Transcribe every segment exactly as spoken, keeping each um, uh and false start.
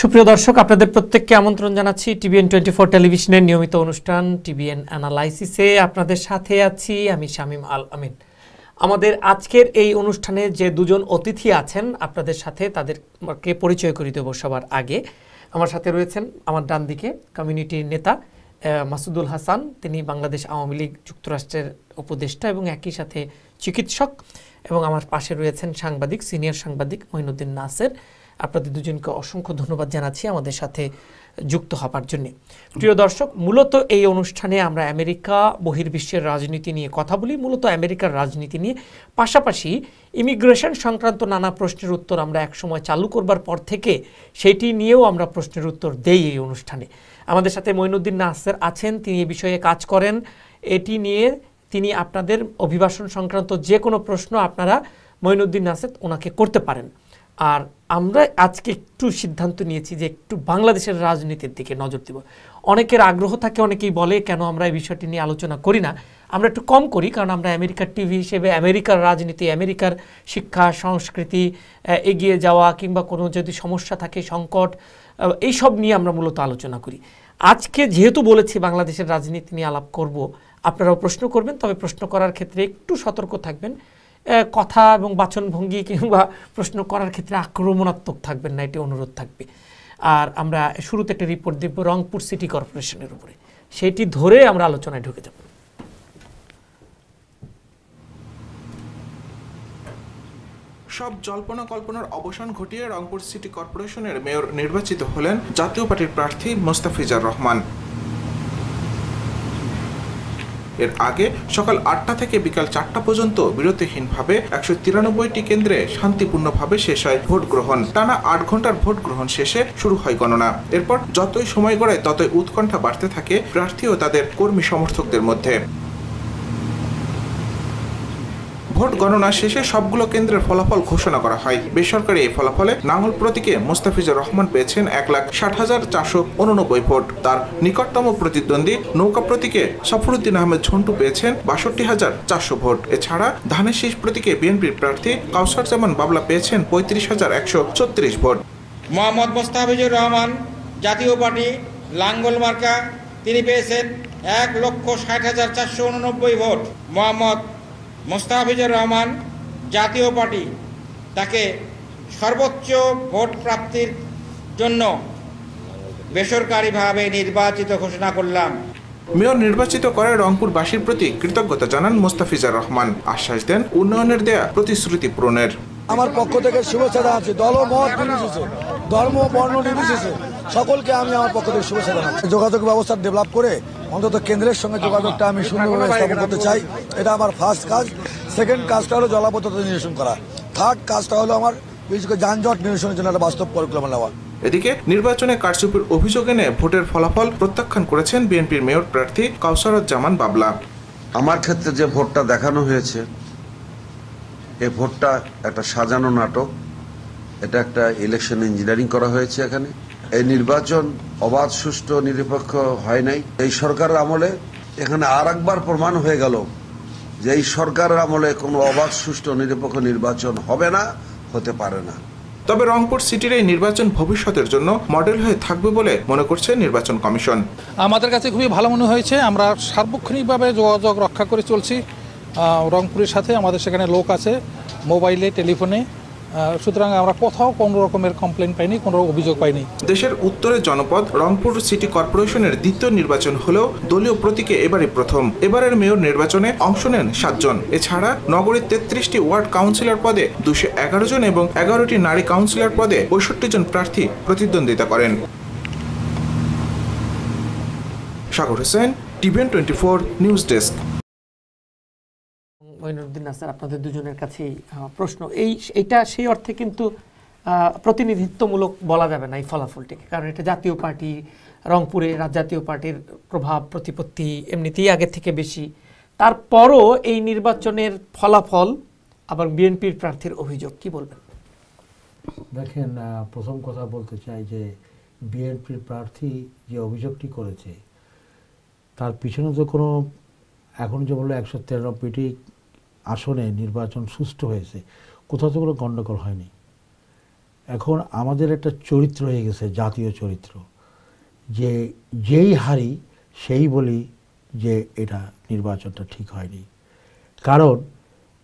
সুপ্রিয় দর্শক আপনাদের প্রত্যেককে আমন্ত্রণ জানাচ্ছি টিভিএন টোয়েন্টি ফোর টেলিভিশনের নিয়মিত অনুষ্ঠান টিভিএন অ্যানালাইসিসে আপনাদের সাথে আছি আমি শামীম আল আমিন। আমাদের আজকের এই অনুষ্ঠানে যে দুজন অতিথি আছেন আপনাদের সাথে তাদেরকে পরিচয় করিয়ে দেব। সবার আগে আমার সাথে রয়েছেন আমার ডান দিকে কমিউনিটির নেতা মাসুদুল হাসান, তিনি বাংলাদেশ আওয়ামী লীগ যুক্তরাষ্ট্রের উপদেষ্টা এবং একই সাথে চিকিৎসক, এবং আমার পাশে রয়েছেন সাংবাদিক সিনিয়র সাংবাদিক মঈনুদ্দিন নাসের। আপনাদের দুজনকে অসংখ্য ধন্যবাদ জানাচ্ছি আমাদের সাথে যুক্ত হওয়ার জন্য। প্রিয় দর্শক, মূলত এই অনুষ্ঠানে আমরা আমেরিকা বহির্বিশ্বের রাজনীতি নিয়ে কথা বলি, মূলত আমেরিকার রাজনীতি নিয়ে, পাশাপাশি ইমিগ্রেশন সংক্রান্ত নানা প্রশ্নের উত্তর আমরা একসময় চালু করবার পর থেকে সেটি নিয়েও আমরা প্রশ্নের উত্তর দেই এই অনুষ্ঠানে। আমাদের সাথে মঈনুদ্দিন নাসের আছেন, তিনি এ বিষয়ে কাজ করেন, এটি নিয়ে তিনি আপনাদের অভিবাসন সংক্রান্ত যে কোনো প্রশ্ন আপনারা মঈনুদ্দিন নাসের ওনাকে করতে পারেন। আর আমরা আজকে একটু সিদ্ধান্ত নিয়েছি যে একটু বাংলাদেশের রাজনীতির দিকে নজর দেব। অনেকের আগ্রহ থাকে, অনেকেই বলে কেন আমরা এই বিষয়টি নিয়ে আলোচনা করি না, আমরা একটু কম করি, কারণ আমরা আমেরিকার টিভি হিসেবে আমেরিকার রাজনীতি, আমেরিকার শিক্ষা সংস্কৃতি এগিয়ে যাওয়া কিংবা কোনো যদি সমস্যা থাকে সংকট এইসব নিয়ে আমরা মূলত আলোচনা করি। আজকে যেহেতু বলেছি বাংলাদেশের রাজনীতি নিয়ে আলাপ করব, আপনারাও প্রশ্ন করবেন, তবে প্রশ্ন করার ক্ষেত্রে একটু সতর্ক থাকবেন, কথা এবং বাচনভঙ্গি কিংবা প্রশ্ন করার ক্ষেত্রে আক্রমণাত্মক থাকবেন না, এটি অনুরোধ থাকবে। আর আমরা শুরুতে একটা রিপোর্ট দেব রংপুর সিটি কর্পোরেশনের উপরে, সেটি ধরে আমরা আলোচনায় ঢুকে যাব। সব জল্পনা কল্পনার অবসান ঘটিয়ে রংপুর সিটি কর্পোরেশনের মেয়র নির্বাচিত হলেন জাতীয় পার্টির প্রার্থী মোস্তাফিজার রহমান। এর আগে সকাল আটটা থেকে বিকাল চারটা পর্যন্ত বিরতিহীনভাবে একশো তিরানব্বইটি কেন্দ্রে শান্তিপূর্ণভাবে শেষ হয় ভোট গ্রহণ। টানা আট ঘন্টার ভোট গ্রহণ শেষে শুরু হয় গণনা। এরপর যতই সময় গড়ায় ততই উৎকণ্ঠা বাড়তে থাকে প্রার্থী ও তাদের কর্মী সমর্থকদের মধ্যে। ভোট গণনা শেষে সবগুলো কেন্দ্রের ফলাফল ঘোষণা করা হয়। বেসরকারি এই ফলাফলে নাঙ্গল প্রতীকে মোস্তাফিজুর রহমান পেয়েছেন এক লাখ ষাট হাজার চারশো উননব্বই ভোট। তার নিকটতম প্রতিদ্বন্দ্বী নৌকা প্রতীকে সফরুদ্দিন আহমেদ ঝন্টু পেয়েছেন বাষট্টি হাজার চারশো ভোট। এছাড়া ধানের শীষ প্রতীকে বিএনপির প্রার্থী কাউসারুজ্জামান বাবলা পেয়েছেন পঁয়ত্রিশ হাজার একশো ছত্রিশ ভোট। মোহাম্মদ মোস্তাফিজুর রহমান জাতীয় পার্টি লাঙ্গল মার্কা তিনি পেয়েছেন এক লক্ষ ষাট হাজার চারশো উননব্বই ভোট। মোহাম্মদ মোস্তাফিজুর রহমান জাতীয় পার্টি তাকে সর্বোচ্চ ভোট প্রাপ্তির জন্য বেসরকারিভাবে নির্বাচিত ঘোষণা করলাম। মেয়র নির্বাচিত করে রংপুরবাসীর প্রতি কৃতজ্ঞতা জানান মোস্তাফিজুর রহমান, আশ্বাস দেন উন্নয়নের দেয়া প্রতিশ্রুতি পূরণের। আমার পক্ষ থেকে শুভেচ্ছা জানাচ্ছি, দলমত নির্বিশেষে ধর্ম বর্ণ নির্বিশেষে সকলকে আমি আমার পক্ষ থেকে শুভেচ্ছা জানাচ্ছি। যোগাযোগ ব্যবস্থা ডেভেলপ করে অন্তত কেন্দ্রের সঙ্গে যোগাযোগটা আমি সুন্দরভাবে স্থাপন করতে চাই, এটা আমার ফার্স্ট কাজ। সেকেন্ড কাজটা হলো জলাবদ্ধতা নিরসন করা। থার্ড কাজটা হলো আমার বিশেষ করে যানজট নিরসনের জন্য একটা বাস্তব পরিকল্পনা নেওয়া। এদিকে নির্বাচনে কারচুপির অভিযোগ এনে ভোটের ফলাফল প্রত্যাখ্যান করেছেন বিএনপির মেয়র প্রার্থী কাউসারুজ্জামান বাবলা। আমার ক্ষেত্রে যে ভোটটা দেখানো হয়েছে এই ভোটটা একটা সাজানো নাটক, এটা একটা ইলেকশন ইঞ্জিনিয়ারিং করা হয়েছে। এখানে এই নির্বাচন অবাধ সুষ্ঠু নিরপেক্ষ হয় নাই। এই সরকারের আমলে এখানে আর একবার প্রমাণ হয়ে গেল যে এই সরকারের আমলে কোনো অবাধ সুষ্ঠু নিরপেক্ষ নির্বাচন হবে না, হতে পারে না। তবে রংপুর সিটির এই নির্বাচন ভবিষ্যতের জন্য মডেল হয়ে থাকবে বলে মনে করছে নির্বাচন কমিশন। আমাদের কাছে খুবই ভালো মনে হয়েছে, আমরা সার্বক্ষণিকভাবে যোগাযোগ রক্ষা করে চলছি রংপুরের সাথে, আমাদের সেখানে লোক আছে মোবাইলে টেলিফোনে, সুতরাং আমরা কোথাও কোনো রকমের কমপ্লেন পাইনি, কোনো অভিযোগ পাইনি। দেশের উত্তরের জনপদ রংপুর সিটি কর্পোরেশনের দ্বিতীয় নির্বাচন হলেও দলীয় প্রতীকে এবারে প্রথম। এবারের মেয়র নির্বাচনে অংশ নেন সাতজন। এছাড়া নগরীর তেত্রিশটি ওয়ার্ড কাউন্সিলর পদে দুশো এগারো জন এবং এগারোটি নারী কাউন্সিলর পদে পঁয়ষট্টি জন প্রার্থী প্রতিদ্বন্দ্বিতা করেন। Sagar Hossain, TVN twenty four news desk. Moinuddin Naser, আপনাদের দুজনের কাছেই প্রশ্ন, এই এটা সেই অর্থে কিন্তু প্রতিনিধিত্বমূলক বলা যাবে না এই ফলাফলটিকে, কারণ এটা জাতীয় পার্টি, রংপুরে জাতীয় পার্টির প্রভাব প্রতিপত্তি এমনিতেই আগের থেকে বেশি, তারপরও এই নির্বাচনের ফলাফল আবার বিএনপির প্রার্থীর অভিযোগ, কি বলবেন? দেখেন, প্রথম কথা বলতে চাই যে বিএনপির প্রার্থী যে অভিযোগটি করেছে তার পিছনে তো কোনো, এখন যে বললো একশো তিরানব্বইটি আসনে নির্বাচন সুষ্ঠু হয়েছে, কোথাও তো কোনো গণ্ডগোল হয়নি। এখন আমাদের একটা চরিত্র হয়ে গেছে, জাতীয় চরিত্র, যে যেই হারি সেই বলি যে এটা নির্বাচনটা ঠিক হয়নি। কারণ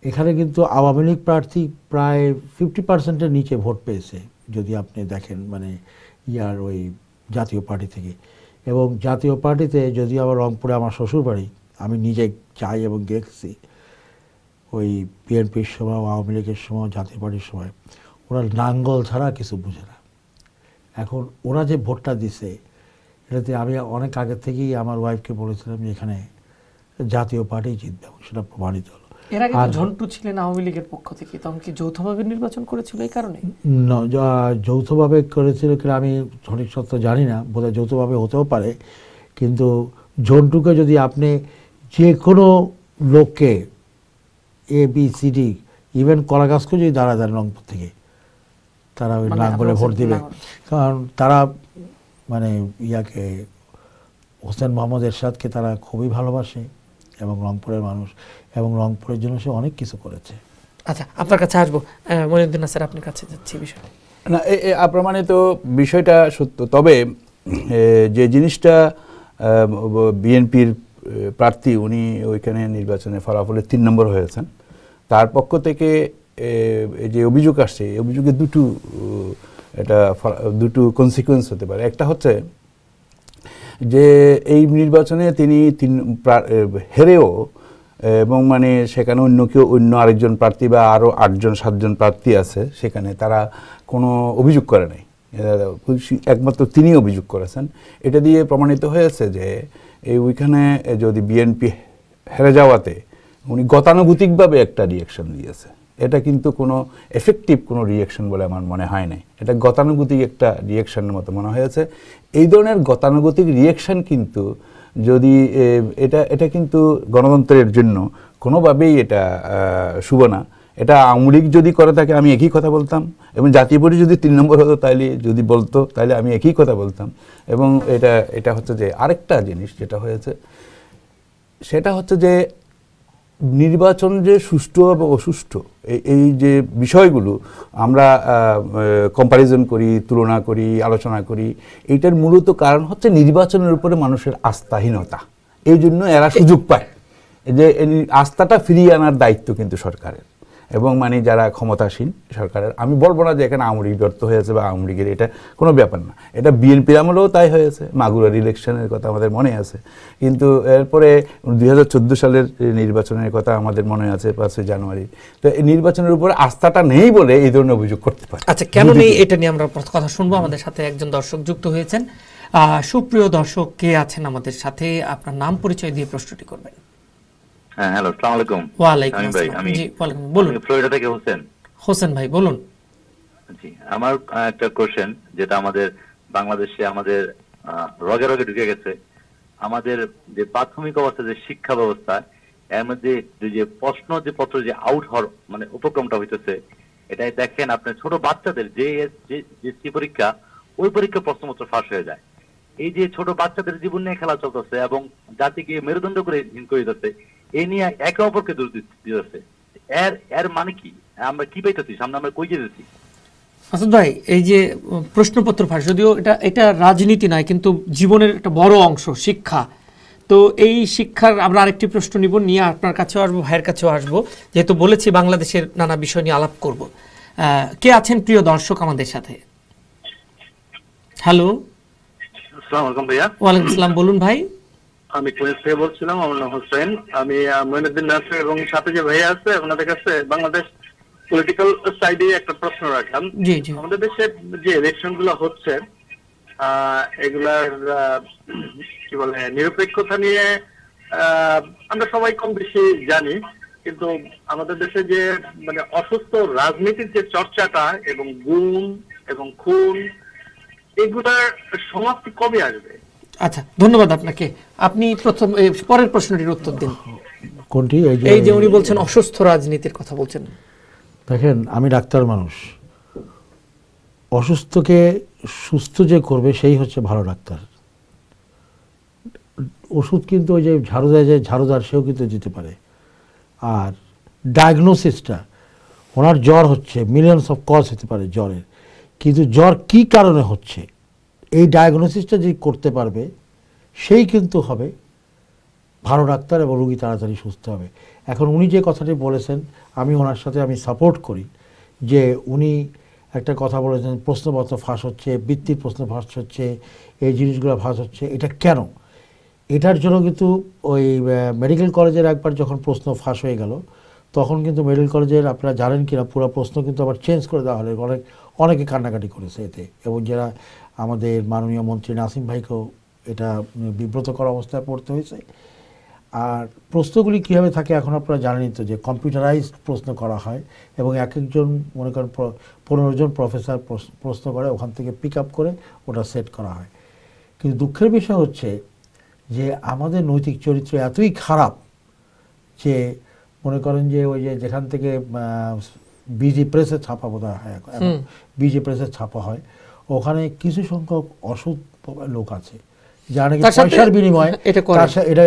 এখানে কিন্তু আওয়ামী লীগ প্রার্থী প্রায় ফিফটি পার্সেন্টের নিচে ভোট পেয়েছে যদি আপনি দেখেন, মানে ইয়ার ওই জাতীয় পার্টি থেকে। এবং জাতীয় পার্টিতে যদি আবার রংপুরে আমার শ্বশুরবাড়ি, আমি নিজে চাই এবং দেখছি ওই বিএনপির সময়, আওয়ামী লীগের সময়, জাতীয় পার্টির সময় ওরা নাঙ্গল ছাড়া কিছু বুঝে না। এখন ওরা যে ভোটটা দিছে এটাতে আমি অনেক আগে থেকেই আমার ওয়াইফকে বলেছিলাম যে এখানে জাতীয় পার্টি জিতবে, সেটা প্রমাণিত হলো। এরা কিন্তু ঝন্টু ছিলেন আওয়ামী লীগের পক্ষ থেকে, তখন কি যৌথভাবে নির্বাচন করেছিল এই কারণে? না, যৌথভাবে করেছিল কিনা আমি সঠিক সত্য জানি না, বোধহয় যৌথভাবে হতেও পারে। কিন্তু ঝন্টুকে যদি আপনি যে কোনো লোককে A B C D even কলাগাছকে যদি দাঁড়া দেন রংপুর থেকে, তারা ওই নাঙ্গলে ভোট দিবে। কারণ তারা মানে ইয়াকে হোসেন মোহাম্মদ এরশাদকে তারা খুবই ভালোবাসে এবং রংপুরের মানুষ, এবং রংপুরের জন্য সে অনেক কিছু করেছে। আচ্ছা, আপনার কাছে আসবো মনিরুদ্দিন স্যার, আপনার কাছে যাচ্ছি বিষয়টা। না, অপ্রমাণিত বিষয়টা সত্য, তবে যে জিনিসটা বিএনপির প্রার্থী উনি ওইখানে নির্বাচনে ফলাফলে তিন নম্বর হয়েছেন, তার পক্ষ থেকে যে অভিযোগ আসছে এই অভিযোগে দুটো এটা দুটো কনসিকুয়েন্স হতে পারে। একটা হচ্ছে যে এই নির্বাচনে তিনি তিন হেরেও, এবং মানে সেখানে অন্য কেউ অন্য আরেকজন প্রার্থী বা আরও আটজন সাতজন প্রার্থী আছে সেখানে, তারা কোনো অভিযোগ করে নাই, একমাত্র তিনি অভিযোগ করেছেন। এটা দিয়ে প্রমাণিত হয়েছে যে এই ওইখানে যদি বিএনপি হেরে যাওয়াতে উনি গতানুগতিকভাবে একটা রিয়াকশন দিয়েছে। এটা কিন্তু কোনো এফেক্টিভ কোনো রিয়াকশন বলে আমার মনে হয় না, এটা গতানুগতিক একটা রিয়াকশনের মতো মনে হয়েছে। এই ধরনের গতানুগতিক রিয়াকশন কিন্তু যদি এটা এটা কিন্তু গণতন্ত্রের জন্য কোনোভাবেই এটা শুভ না। এটা আওয়ামী লীগ যদি করে থাকে আমি একই কথা বলতাম, এবং জাতীয় পার্টি যদি তিন নম্বর হতো তাহলে যদি বলতো তাহলে আমি একই কথা বলতাম। এবং এটা এটা হচ্ছে যে আরেকটা জিনিস যেটা হয়েছে, সেটা হচ্ছে যে নির্বাচন যে সুষ্ঠু এবং অসুষ্ঠু এই যে বিষয়গুলো আমরা কম্পারিজন করি, তুলনা করি, আলোচনা করি, এইটার মূলত কারণ হচ্ছে নির্বাচনের উপরে মানুষের আস্থাহীনতা। এই জন্য এরা সুযোগ পায় যে আস্থাটা ফিরিয়ে আনার দায়িত্ব কিন্তু সরকারের, এবং মানে যারা ক্ষমতাসীন সরকারের। আমি বলবো না যে এখানে আওয়ামী লীগ ব্যর্থ হয়েছে বা আওয়ামী লীগের, এটা কোনো ব্যাপার না, এটা বিএনপির আমলেও তাই হয়েছে। মাগুরার ইলেকশনের কথা আমাদের মনে আছে, কিন্তু এরপরে দুই হাজার চোদ্দ সালের নির্বাচনের কথা আমাদের মনে আছে, পাঁচই জানুয়ারি। তো এই নির্বাচনের উপরে আস্থাটা নেই বলে এই ধরনের অভিযোগ করতে পারে। আচ্ছা, কেন নেই এটা নিয়ে আমরা কথা শুনবো। আমাদের সাথে একজন দর্শক যুক্ত হয়েছেন। সুপ্রিয় দর্শক, কে আছেন আমাদের সাথে? আপনার নাম পরিচয় দিয়ে প্রশ্নটি করবেন। হ্যাঁ, হ্যালো, আসসালামু আলাইকুম। ওয়া আলাইকুম আসসালাম। আমি বলুন, ফ্লোরিডা থেকে হোসেন। হোসেন ভাই বলুন। জি, আমার একটা কোশ্চেন, যেটা আমাদের বাংলাদেশে আমাদের রগে রগে ঢুকে গেছে, আমাদের যে প্রাথমিক অবস্থা যে শিক্ষা ব্যবস্থা, এর মধ্যে যে প্রশ্ন যে পত্র যে আউট হওয়ার মানে উপক্রমটা হইতেছে, এটাই দেখেন আপনার ছোট বাচ্চাদের যে জেএসসি পরীক্ষা, ওই পরীক্ষা প্রশ্নপত্র ফাঁস হয়ে যায়। এই যে ছোট বাচ্চাদের জীবন নিয়ে খেলা চলতেছে এবং জাতিকে মেরুদণ্ড করে হীন করে দিতেছে, এ নিয়ে একে অপরকে দোষ দিতেছে, এর এর মানে কি? আমরা কি পাইতেছি সামনে, আমরা কই যেতেছি? আসাদ ভাই, এই যে প্রশ্নপত্র ফাঁস, যদিও এটা এটা রাজনীতি নয় কিন্তু জীবনের একটা বড় অংশ শিক্ষা, তো এই শিক্ষার আমরা আরেকটি প্রশ্ন নিব, নিয়ে আপনার কাছেও আসবো, ভাইয়ের কাছেও আসবো, যেহেতু বলেছি বাংলাদেশের নানা বিষয় নিয়ে আলাপ করব। কে আছেন প্রিয় দর্শক আমাদের সাথে? হ্যালো, আসসালামু আলাইকুম ভাইয়া। ওয়ালাইকুম আসসালাম, বলুন ভাই। আমি কুয়েত থেকে বলছিলাম, আমার নাম হোসেন। আমি মইনুদ্দিন নাসির এবং সাথে যে ভাইয়া আছে আপনাদের কাছে বাংলাদেশ পলিটিক্যাল সাইডে একটা প্রশ্ন রাখলাম। আমাদের দেশে যে ইলেকশনগুলো হচ্ছে এগুলার কি বলে নিরপেক্ষতা নিয়ে আমরা সবাই কম বেশি জানি, কিন্তু আমাদের দেশে যে মানে অসুস্থ রাজনীতির যে চর্চাটা এবং গুম এবং খুন, এগুলার সমাপ্তি কবে আসবে? আচ্ছা, ধন্যবাদ আপনাকে। আপনি প্রথম পরের প্রশ্নটির উত্তর দিন। কোনটি? এই যে উনি বলছেন অসুস্থ রাজনীতির কথা বলছেন। দেখেন, আমি ডাক্তার মানুষ, অসুস্থকে সুস্থ যে করবে সেই হচ্ছে ভালো ডাক্তার। ওষুধ কিন্তু ওই যে ঝাড়ুদার যে ঝাড়ুদার সেও কিন্তু দিতে পারে। আর ডায়াগনোসিসটা, ওনার জ্বর হচ্ছে, মিলিয়নস অফ কজ হতে পারে জ্বরের, কিন্তু জ্বর কি কারণে হচ্ছে এই ডায়াগনোসিসটা যে করতে পারবে সেই কিন্তু হবে ভালো ডাক্তার এবং রোগী তাড়াতাড়ি সুস্থ হবে। এখন উনি যে কথাটি বলেছেন আমি ওনার সাথে আমি সাপোর্ট করি যে উনি একটা কথা বলেছেন প্রশ্নপত্র ফাঁস হচ্ছে, বৃত্তির প্রশ্ন ফাঁস হচ্ছে, এই জিনিসগুলো ফাঁস হচ্ছে, এটা কেন? এটার জন্য কিন্তু ওই মেডিকেল কলেজের একবার যখন প্রশ্ন ফাঁস হয়ে গেল তখন কিন্তু মেডিকেল কলেজের আপনারা জানেন কিনা পুরো প্রশ্ন কিন্তু আবার চেঞ্জ করে দেওয়া হলো। অনেক অনেকে কান্নাকাটি করেছে এতে এবং যারা আমাদের মাননীয় মন্ত্রী নাসিম ভাইকেও এটা বিব্রতকর অবস্থায় পড়তে হয়েছে। আর প্রশ্নগুলি কীভাবে থাকে এখন আপনারা জানেন তো যে কম্পিউটারাইজড প্রশ্ন করা হয় এবং এক একজন মনে করেন পনেরো জন প্রফেসর প্রশ্ন করে ওখান থেকে পিক আপ করে ওটা সেট করা হয়। কিন্তু দুঃখের বিষয় হচ্ছে যে আমাদের নৈতিক চরিত্র এতই খারাপ যে মনে করেন যে ওই যে যেখান থেকে বিজি প্রেসে ছাপা বোধ হয় এখন বিজি প্রেসে ছাপা হয় ওখানে কিছু সংখ্যক অসৎ লোক আছে যারা নাকি পয়সার বিনিময়ে এটা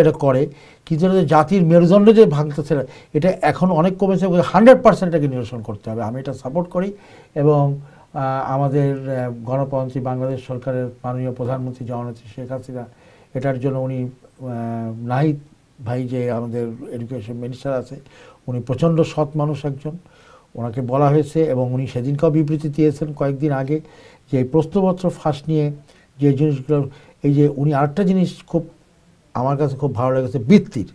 এটা করে কিন্তু জাতির মেরুদণ্ড যে ভাঙতেছে এটা এখন অনেক কমেছে। হান্ড্রেড পার্সেন্ট এটাকে নিরসন করতে হবে, আমি এটা সাপোর্ট করি এবং আমাদের গণপ্রজাতন্ত্রী বাংলাদেশ সরকারের মাননীয় প্রধানমন্ত্রী জননেত্রী শেখ হাসিনা এটার জন্য উনি নাহিদ ভাই যে আমাদের এডুকেশন মিনিস্টার আছে উনি প্রচণ্ড সৎ মানুষ একজন, ওনাকে বলা হয়েছে এবং উনি সেদিনকেও বিবৃতি দিয়েছেন কয়েকদিন আগে যে প্রশ্নপত্র ফাঁস নিয়ে যে জিনিসগুলো এই যে উনি আরেকটা জিনিস খুব আমার কাছে খুব ভালো লেগেছে বৃত্তির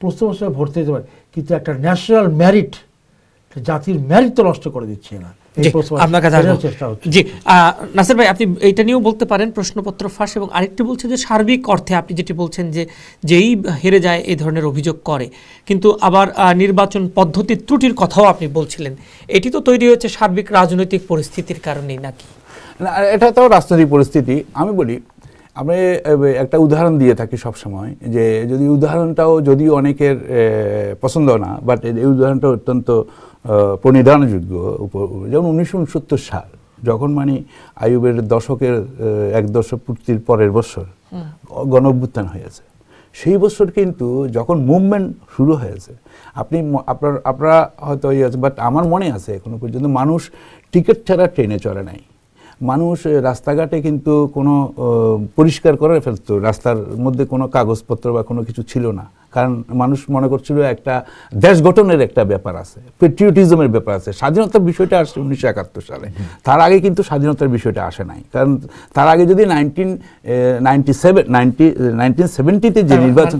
প্রশ্নপত্র ভর্তি হতে পারে কিন্তু একটা ন্যাশনাল মেরিট জাতির মেরিট তো নষ্ট করে দিচ্ছে না। আপনার কাছে জি নাসির ভাই আপনি এটা নিয়েও বলতে পারেন প্রশ্নপত্র ফাঁস এবং আরেকটি বলছে যে সার্বিক অর্থে আপনি যেটি বলছেন যে যেই হেরে যায় এই ধরনের অভিযোগ করে কিন্তু আবার নির্বাচন পদ্ধতির ত্রুটির কথাও আপনি বলছিলেন এটি তো তৈরি হয়েছে সার্বিক রাজনৈতিক পরিস্থিতির কারণেই নাকি? না, এটা তো রাজনৈতিক পরিস্থিতি। আমি বলি আমরা একটা উদাহরণ দিয়ে থাকি সবসময় যে যদি উদাহরণটাও যদি অনেকের পছন্দ না বাট এই উদাহরণটা অত্যন্ত প্রণিধানযোগ্য। যেমন উনিশশো উনসত্তর সাল যখন মানে আইয়ুবের দশকের এক দশক পূর্তির পরের বছর গণ অভ্যুত্থান হয়েছে সেই বছর কিন্তু যখন মুভমেন্ট শুরু হয়েছে আপনি আপনার আপনারা হয়তো ইয়ে আছে বাট আমার মনে আছে এখনো পর্যন্ত মানুষ টিকিট ছাড়া ট্রেনে চড়ে নাই, মানুষ রাস্তাঘাটে কিন্তু কোনো পরিষ্কার করে ফেলতো, রাস্তার মধ্যে কোনো কাগজপত্র বা কোনো কিছু ছিল না কারণ মানুষ মনে করছিল একটা দেশ গঠনের একটা ব্যাপার আছে, পেট্রিয়টিজমের ব্যাপার আছে। স্বাধীনতার বিষয়টা আসছে উনিশশো একাত্তর সালে, তার আগে কিন্তু স্বাধীনতার বিষয়টা আসে নাই কারণ তার আগে যদি nineteen ninety seven ninety nineteen সেভেন্টিতে যে নির্বাচন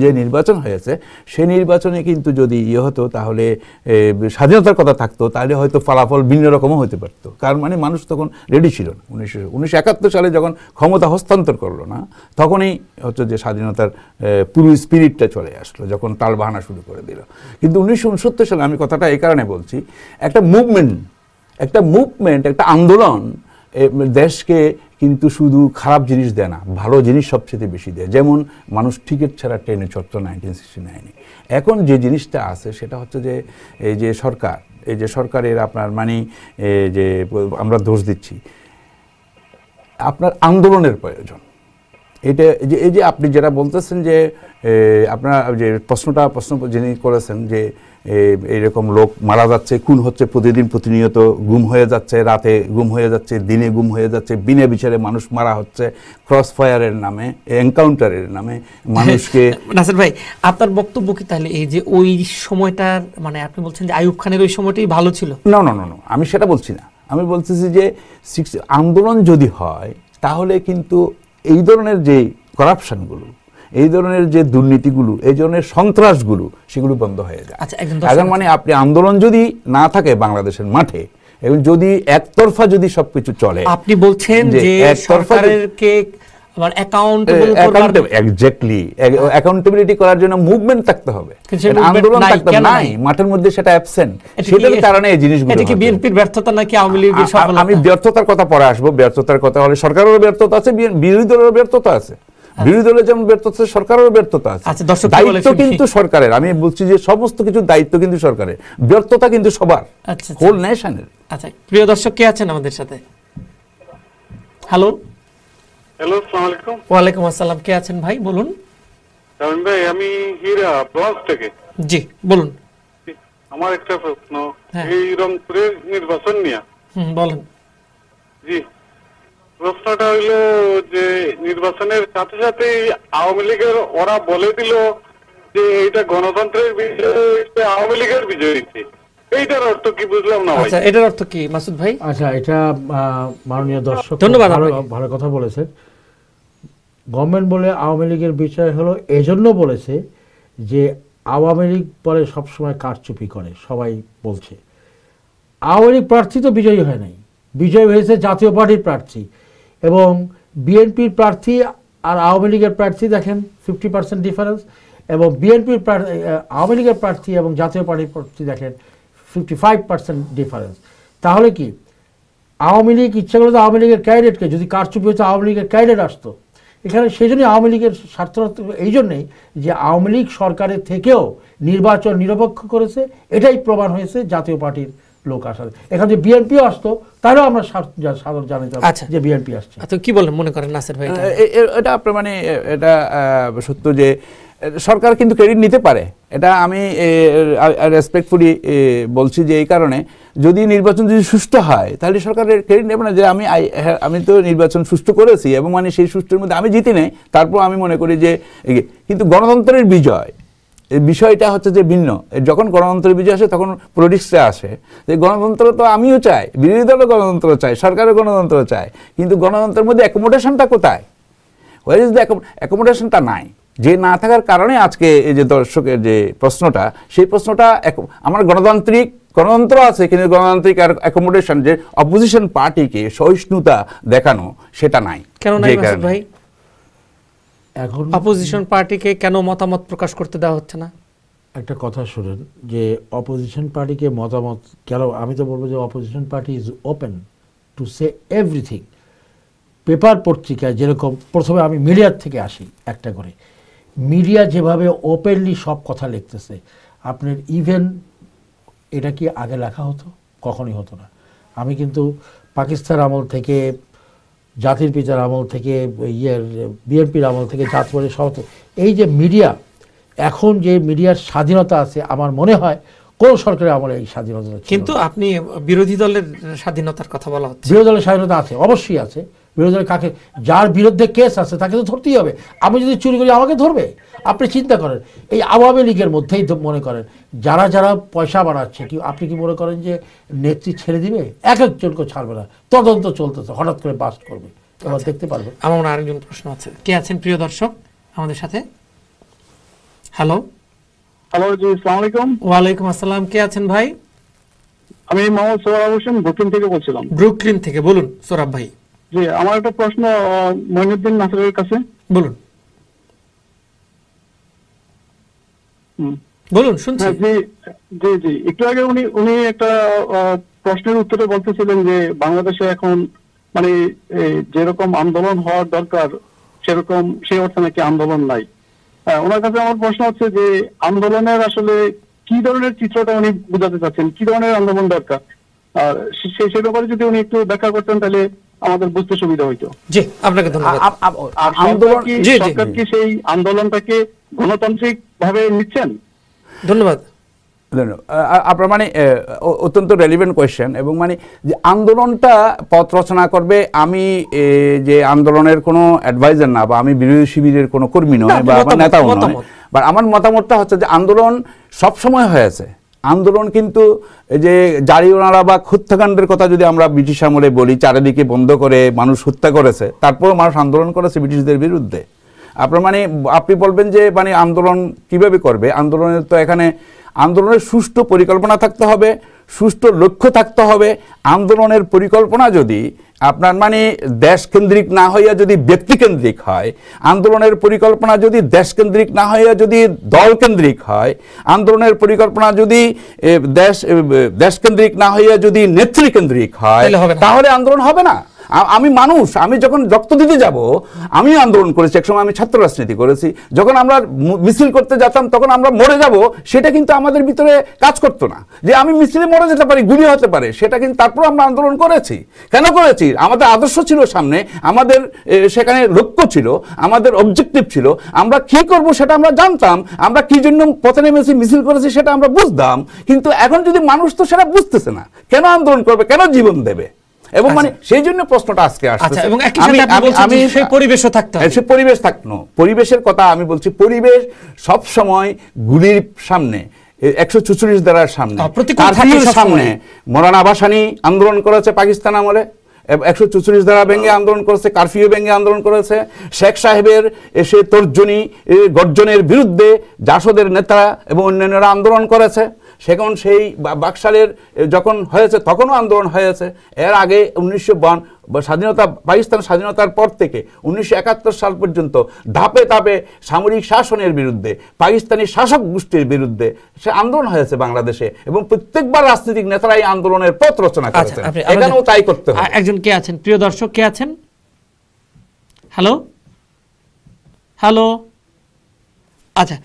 যে নির্বাচন হয়েছে সেই নির্বাচনে কিন্তু যদি ইয়ে হতো তাহলে স্বাধীনতার কথা থাকতো তাহলে হয়তো ফলাফল ভিন্ন রকমও হতে পারতো কারণ মানে মানুষ তখন রেডি ছিল না। উনিশশো উনিশশো একাত্তর সালে যখন ক্ষমতা হস্তান্তর করলো না তখনই হচ্ছে যে স্বাধীনতার পুরো স্পিরিট চলে আসলো যখন তাল বাহানা শুরু করে দিল। কিন্তু উনিশশো উনসত্তর সালে আমি কথাটা এই কারণে বলছি একটা মুভমেন্ট একটা মুভমেন্ট একটা আন্দোলন দেশকে কিন্তু শুধু খারাপ জিনিস দেয় না, ভালো জিনিস সবচেয়ে বেশি দেয়। যেমন মানুষ টিকিট ছাড়া ট্রেনে চড়তো নাইনটিন সিক্সটি নাইনে। এখন যে জিনিসটা আছে সেটা হচ্ছে যে এই যে সরকার এই যে সরকারের আপনার মানে যে আমরা দোষ দিচ্ছি আপনার আন্দোলনের প্রয়োজন। এটা যে এই যে আপনি যেটা বলতেছেন যে আপনার যে প্রশ্নটা প্রশ্ন যিনি করেছেন যে এইরকম লোক মারা যাচ্ছে, খুন হচ্ছে, প্রতিদিন প্রতিনিয়ত গুম হয়ে যাচ্ছে, রাতে গুম হয়ে যাচ্ছে, দিনে গুম হয়ে যাচ্ছে, বিনা বিচারে মানুষ মারা হচ্ছে ক্রস ফায়ারের নামে এনকাউন্টারের নামে মানুষকে। নাসির ভাই আপনার বক্তব্য কি তাহলে এই যে ওই সময়টার মানে আপনি বলছেন যে আইয়ুব খানের ওই সময়টাই ভালো ছিল? না না না আমি সেটা বলছি না, আমি বলতেছি যে আন্দোলন যদি হয় তাহলে কিন্তু এই ধরনের যে করাপশনগুলো এই ধরনের যে দুর্নীতিগুলো এই ধরনের সন্ত্রাসগুলো সেগুলো বন্ধ হয়ে যায়। এখন মানে আপনি আন্দোলন যদি না থাকে বাংলাদেশের মাঠে এবং যদি একতরফা যদি সবকিছু চলে আপনি বলছেন যে সরকারকে মানে অ্যাকাউন্টেবল করতে এক্স্যাক্টলি অ্যাকাউন্টেবিলিটি করার জন্য মুভমেন্ট থাকতে হবে, আন্দোলন থাকতে নাই মাঠের মধ্যে সেটা অ্যাবসেন্ট। সেটার কারণে এই জিনিসগুলো এটা কি বিএনপির ব্যর্থতা নাকি আওয়ামী লীগের সফলতা? আমি ব্যর্থতার কথা পরে আসবো, ব্যর্থতার কথা হলে সরকারেরও ব্যর্থতা আছে, বিরোধী দলেরও ব্যর্থতা আছে, বিরোধী দলের যেমন ব্যর্থতা আছে সরকারেরও ব্যর্থতা আছে। দায়িত্ব কিন্তু সরকারের, আমি বলছি যে সমস্ত কিছু দায়িত্ব কিন্তু সরকারের, ব্যর্থতা কিন্তু সবার হোল নেশনের। আচ্ছা প্রিয় দর্শক কে আছেন আমাদের সাথে? হ্যালো হ্যালো আসসালামু আলাইকুম। ওয়ালাইকুম আসসালাম, কে আছেন ভাই বলুন। জামিন ভাই আমি হীরা ব্লক থেকে। জি বলুন। আমার একটা প্রশ্ন এই রংপুরের নির্বাচন নিয়ে। হুম বলেন। जी প্রশ্নটা হলো যে নির্বাচনের সাথে সাথে আওয়ামী লীগের ওরা বলে দিল যে এটা গণতন্ত্রের বিষয় আওয়ামী লীগের বিজয় হচ্ছে এইটার অর্থ কি বুঝলাম না ভাই। আচ্ছা এটার অর্থ কি মাসুদ ভাই? আচ্ছা এটা মাননীয় দর্শক ধন্যবাদ ভালো কথা বলেছেন। গভর্নমেন্ট বলে আওয়ামী লীগের বিষয় হলো এজন্য বলেছে যে আওয়ামী লীগ পরে সবসময় কারচুপি করে সবাই বলছে। আওয়ামী লীগ প্রার্থী তো বিজয়ী হয় নাই, বিজয়ী হয়েছে জাতীয় পার্টির প্রার্থী এবং বিএনপির প্রার্থী আর আওয়ামী লীগের প্রার্থী দেখেন ফিফটি পার্সেন্ট ডিফারেন্স এবং বিএনপির আওয়ামী লীগের প্রার্থী এবং জাতীয় পার্টির প্রার্থী দেখেন ফিফটি ফাইভ পার্সেন্ট ডিফারেন্স। তাহলে কি আওয়ামী লীগ ইচ্ছা করলে তো আওয়ামী লীগের ক্যান্ডিডেটকে যদি কারচুপি হতো আওয়ামী লীগের ক্যান্ডিডেট আসতো এখানে। সেই জন্যই আওয়ামী লীগের স্বার্থ এই জন্যেই যে আওয়ামী লীগ সরকারের থেকেও নির্বাচন নিরপেক্ষ করেছে এটাই প্রমাণ হয়েছে জাতীয় পার্টির লোক আসার। এখানে যে বিএনপিও আসতো তারও আমরা সাধারণ জানিতাম যে বিএনপি আসছে। তো কি বলেন মনে করেন নাসির ভাই? এটা আপনার মানে এটা সত্য যে সরকার কিন্তু ক্রেডিট নিতে পারে, এটা আমি রেসপেক্টফুলি বলছি যে এই কারণে যদি নির্বাচন যদি সুষ্ঠু হয় তাহলে সরকারের ক্রেডিট নেবে না যে আমি আমি তো নির্বাচন সুষ্ঠু করেছি এবং মানে সেই সুষ্ঠুর মধ্যে আমি জিতি নেই তারপর আমি মনে করি যে কিন্তু গণতন্ত্রের বিজয় এই বিষয়টা হচ্ছে যে ভিন্ন। যখন গণতন্ত্রের বিজয় আসে তখন পলিটিক্সে আসে যে গণতন্ত্র তো আমিও চাই, বিরোধী দলও গণতন্ত্র চাই, সরকারও গণতন্ত্র চায়, কিন্তু গণতন্ত্রের মধ্যে অ্যাকোমোডেশনটা কোথায়? হোয়ার ইজ দ্য অ্যাকোমোডেশনটা নাই, যে না থাকার কারণে আজকে এই যে দর্শকের যে প্রশ্নটা সেই প্রশ্নটা আমার গণতান্ত্রিক গণতন্ত্র আছে কিন্তু গণতান্ত্রিক অ্যাকোমোডেশন যে অপোজিশন পার্টিকে সহিষ্ণুতা দেখানো সেটা নাই। কেন নাই মাসুদ ভাই? এখন অপোজিশন পার্টিকে কেন মতামত প্রকাশ করতে দেওয়া হচ্ছে না? একটা কথা শুনেন যে অপোজিশন পার্টিকে মতামত কেন, আমি তো বলবো যে opposition party is open to say everything. Paper পত্রিকায় যেরকম প্রথমে আমি মিডিয়ার থেকে আসি একটা করে মিডিয়া যেভাবে ওপেনলি সব কথা লিখতেছে আপনার ইভেন এটা কি আগে লেখা হতো? কখনোই হতো না। আমি কিন্তু পাকিস্তান আমল থেকে জাতির পিতার আমল থেকে ইয়ের বিএনপির আমল থেকে জাত বলে সহত এই যে মিডিয়া এখন যে মিডিয়ার স্বাধীনতা আছে আমার মনে হয় কোন সরকারের আমলে এই স্বাধীনতা আছে। কিন্তু আপনি বিরোধী দলের স্বাধীনতার কথা বলা হচ্ছে। বিরোধী দলের স্বাধীনতা আছে অবশ্যই আছে, বিরোধী দল কাকে যার বিরুদ্ধে কেস আছে তাকে তো ধরতেই হবে। আমি যদি চুরি করি আমাকে ধরবে। আপনি চিন্তা করেন এই আওয়ামী লীগের মধ্যেই মনে করেন যারা যারা পয়সা বাড়াচ্ছে কি আপনি কি মনে করেন যে নেত্রী ছেড়ে দিবে? এক একজনকে ছাড়বে না, তদন্ত চলতেছে হঠাৎ করে বাস্ট করবে এবার দেখতে পারবে। আমার মনে আরেকজন প্রশ্ন আছে, কে আছেন প্রিয় দর্শক আমাদের সাথে? হ্যালো হ্যালো জি আসসালামু আলাইকুম। ওয়ালাইকুম আসসালাম, কে আছেন ভাই? আমি মোহাম্মদ সোহরাব হোসেন ব্রুকলিন থেকে বলছিলাম। ব্রুকলিন থেকে বলুন সোহরাব ভাই। জি আমার একটা প্রশ্ন মঈনুদ্দিন নাসিরের কাছে। বলুন বলুন শুনছি। জি জি জি একটু আগে উনি উনি একটা প্রশ্নের উত্তরে বলতেছিলেন যে বাংলাদেশে এখন মানে যেরকম আন্দোলন হওয়ার দরকার সেরকম সেই অর্থে নাকি আন্দোলন নাই। ওনার কাছে আমার প্রশ্ন হচ্ছে যে আন্দোলনের আসলে কি ধরনের চিত্রটা উনি বোঝাতে চাচ্ছেন, কি ধরনের আন্দোলন দরকার আর সে ব্যাপারে যদি উনি একটু ব্যাখ্যা করতেন তাহলে আমাদের বুঝতে সুবিধা হইতো। জি আপনাকে ধন্যবাদ। সরকার কি সেই আন্দোলনটাকে গণতান্ত্রিক ভাবে নিচ্ছেন? ধন্যবাদ ধন্যবাদ আপনার মানে অত্যন্ত রেলিভেন্ট কোয়েশ্চেন এবং মানে যে আন্দোলনটা পথ রচনা করবে আমি যে আন্দোলনের কোনো অ্যাডভাইজার না বা আমি বিরোধী শিবিরের কোনো কর্মী নয় বা আমার নেতাও নয় বা আমার মতামতটা হচ্ছে যে আন্দোলন সবসময় হয়েছে। আন্দোলন কিন্তু যে জারিওনালা বা হত্যাকাণ্ডের কথা যদি আমরা ব্রিটিশ আমলে বলি চারিদিকে বন্ধ করে মানুষ হত্যা করেছে তারপরও মানুষ আন্দোলন করেছে ব্রিটিশদের বিরুদ্ধে। আপনার মানে আপনি বলবেন যে মানে আন্দোলন কিভাবে করবে? আন্দোলনের তো এখানে আন্দোলনের সুষ্ঠু পরিকল্পনা থাকতে হবে, সুষ্ঠু লক্ষ্য থাকতে হবে। আন্দোলনের পরিকল্পনা যদি আপনার মানে দেশকেন্দ্রিক না হইয়া যদি ব্যক্তিকেন্দ্রিক হয়, আন্দোলনের পরিকল্পনা যদি দেশকেন্দ্রিক না হইয়া যদি দলকেন্দ্রিক হয়, আন্দোলনের পরিকল্পনা যদি দেশ দেশকেন্দ্রিক না হইয়া যদি নেতৃকেন্দ্রিক হয় তাহলে আন্দোলন হবে না। আমি মানুষ, আমি যখন রক্ত দিতে যাব আমি আন্দোলন করেছি, একসময় আমি ছাত্র রাজনীতি করেছি, যখন আমরা মিছিল করতে যেতাম তখন আমরা মরে যাব সেটা কিন্তু আমাদের ভিতরে কাজ করতো না যে আমি মিছিলে মরে যেতে পারি, গুলি হতে পারে সেটা কিন্তু। তারপর আমরা আন্দোলন করেছি, কেন করেছি? আমাদের আদর্শ ছিল সামনে, আমাদের সেখানে লক্ষ্য ছিল, আমাদের অবজেক্টিভ ছিল, আমরা কী করব সেটা আমরা জানতাম, আমরা কী জন্য পথে নেমেছি মিছিল করেছি সেটা আমরা বুঝতাম। কিন্তু এখন যদি মানুষ তো সেটা বুঝতেছে না, কেন আন্দোলন করবে, কেন জীবন দেবে? এবং মানে সেই জন্য প্রশ্নটা আজকে আসছে। এবং একই সাথে আপনি বলছেন সেই পরিবেশও থাকতে হবে, সেই পরিবেশ থাকনো পরিবেশের কথা আমি বলছি। পরিবেশ সব সময় গুলির সামনে একশো চুয়াল্লিশ ধারার সামনে সামনে মৌলানা ভাসানী আন্দোলন করেছে পাকিস্তান আমলে, একশো চুচল্লিশ ধারা ভেঙে আন্দোলন করেছে, কারফিউ ভেঙে আন্দোলন করেছে, শেখ সাহেবের এসে তর্জনী গর্জনের বিরুদ্ধে জাসদের নেতারা এবং অন্যান্যরা আন্দোলন করেছে। সেখন সেই বাকশালের যখন হয়েছে তখনও আন্দোলন হয়েছে। এর আগে উনিশশো বান স্বাধীনতা পাকিস্তান স্বাধীনতার পর থেকে উনিশশো একাত্তর সাল পর্যন্ত ধাপে ধাপে সামরিক শাসনের বিরুদ্ধে পাকিস্তানি শাসক গোষ্ঠীর বিরুদ্ধে সে আন্দোলন হয়েছে বাংলাদেশে, এবং প্রত্যেকবার রাজনৈতিক নেতারা এই আন্দোলনের পথ রচনা করেছেন। এখানেও তাই করতে হবে। একজন কে আছেন প্রিয় দর্শক, কে আছেন? হ্যালো হ্যালো, আচ্ছা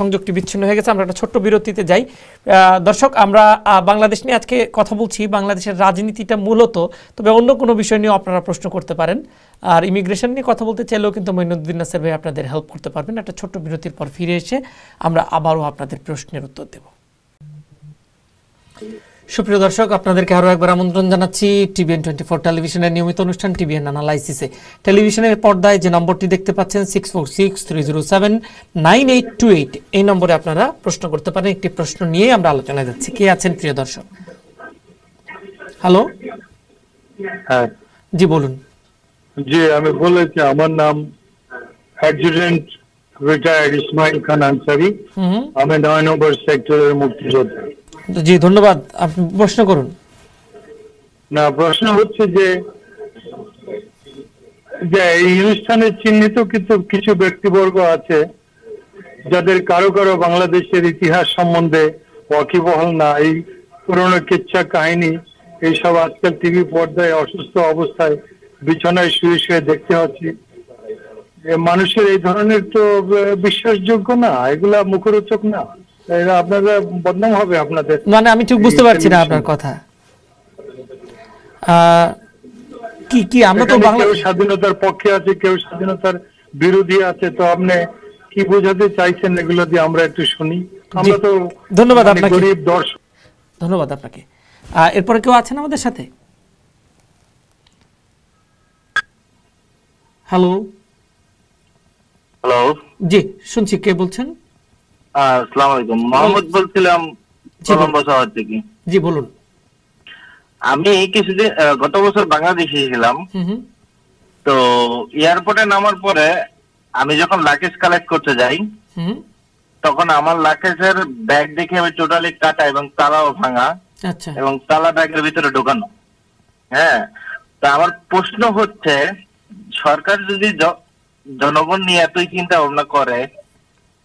সংযোগটি বিচ্ছিন্ন হয়ে গেছে। আমরা একটা ছোট্ট বিরতিতে যাই। দর্শক, আমরা বাংলাদেশ নিয়ে আজকে কথা বলছি, বাংলাদেশের রাজনীতিটা মূলত, তবে অন্য কোনো বিষয় নিয়েও আপনারা প্রশ্ন করতে পারেন। আর ইমিগ্রেশন নিয়ে কথা বলতে চাইলেও কিন্তু মঈনুদ্দিন নাসির ভাই আপনাদের হেল্প করতে পারবেন। একটা ছোট্ট বিরতির পর ফিরে এসে আমরা আবারও আপনাদের প্রশ্নের উত্তর দেব। সুপ্রিয় দর্শক, আপনাদেরকে আরও একবার আমন্ত্রণ জানাচ্ছি টিভিএন টোয়েন্টি ফোর টেলিভিশনের নিয়মিত অনুষ্ঠান টিভিএন অ্যানালাইসিসে। টেলিভিশনের পর্দায় যে নম্বরটি দেখতে পাচ্ছেন six four six three zero seven nine eight two eight এই নম্বরে আপনারা প্রশ্ন করতে পারেন। একটি প্রশ্ন নিয়ে আমরা আলোচনায় যাচ্ছি। কে আছেন প্রিয় দর্শক? হ্যালো, জি বলুন। জি, আমি বলেছি আমার নাম অ্যাডজুটেন্ট রিটায়ার্ড ইসমাইল খান আনসারী, আমি নয় নম্বর সেক্টরের মুক্তিযোদ্ধা। জি ধন্যবাদ, আপনি প্রশ্ন করুন। না, প্রশ্ন হচ্ছে যে এই অনুষ্ঠানে চিহ্নিত কিছু কিছু ব্যক্তিবর্গ আছে যাদের কারো কারো বাংলাদেশের ইতিহাস সম্বন্ধে ওয়াকিবহাল না। এই পুরনো কিচ্ছা কাহিনী এইসব আজকাল টিভি পর্দায় অসুস্থ অবস্থায় বিছানায় শুয়ে শুয়ে দেখতে হচ্ছে। মানুষের এই ধরনের তো বিশ্বাসযোগ্য না, এগুলা মুখরোচক না, আপনারা বদনাম হবে আপনাদের। মানে আমি ঠিক বুঝতে পারছি না আপনার কথা। কি কি আমরা তো বাংলাদেশ স্বাধীনতার পক্ষে আছে, কেউ স্বাধীনতার বিরোধী আছে, তো আপনি কি বোঝাতে চাইছেন এগুলো দিয়ে আমরা একটু শুনি। আমরা তো ধন্যবাদ আপনাকে, গরীব দর্শক, ধন্যবাদ আপনাকে। এরপরে কেউ আছেন আমাদের সাথে? হ্যালো হ্যালো, জি শুনছি, কে বলছেন? আসসালামু আলাইকুম, মোহাম্মদ বলছিলাম কলম্বো শহর থেকে। জি বলুন। আমি কিছুদিন গত বছর বাংলাদেশে ছিলাম, তো এয়ারপোর্টে নামার পরে আমি যখন লাগেজ কালেক্ট করতে যাই তখন আমার লাগেজের ব্যাগ দেখে আমি টোটালি কাটা এবং তালাও ভাঙা, এবং তালা ব্যাগের ভিতরে ঢোকানো। হ্যাঁ, তো আমার প্রশ্ন হচ্ছে সরকার যদি জনগণ নিয়ে এতই চিন্তা ভাবনা করে